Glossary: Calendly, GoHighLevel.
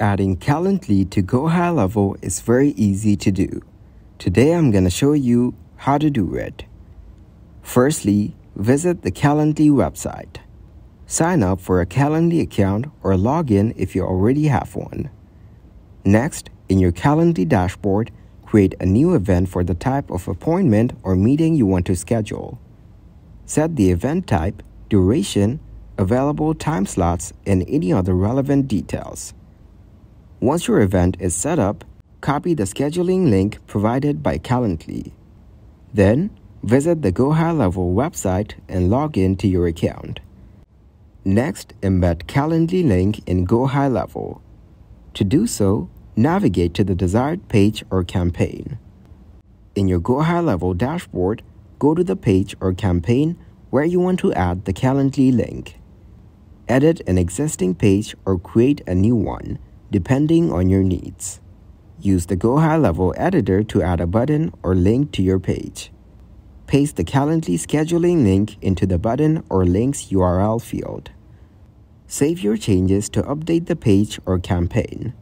Adding Calendly to GoHighLevel is very easy to do. Today I'm going to show you how to do it. Firstly, visit the Calendly website. Sign up for a Calendly account or log in if you already have one. Next, in your Calendly dashboard, create a new event for the type of appointment or meeting you want to schedule. Set the event type, duration, available time slots, and any other relevant details. Once your event is set up, copy the scheduling link provided by Calendly. Then, visit the GoHighLevel website and log in to your account. Next, embed Calendly link in GoHighLevel. To do so, navigate to the desired page or campaign. In your GoHighLevel dashboard, go to the page or campaign where you want to add the Calendly link. Edit an existing page or create a new one, depending on your needs. Use the GoHighLevel editor to add a button or link to your page. Paste the Calendly scheduling link into the button or link's URL field. Save your changes to update the page or campaign.